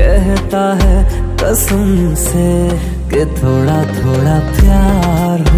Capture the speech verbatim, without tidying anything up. कहता है कसम से कि थोड़ा थोड़ा प्यार हो।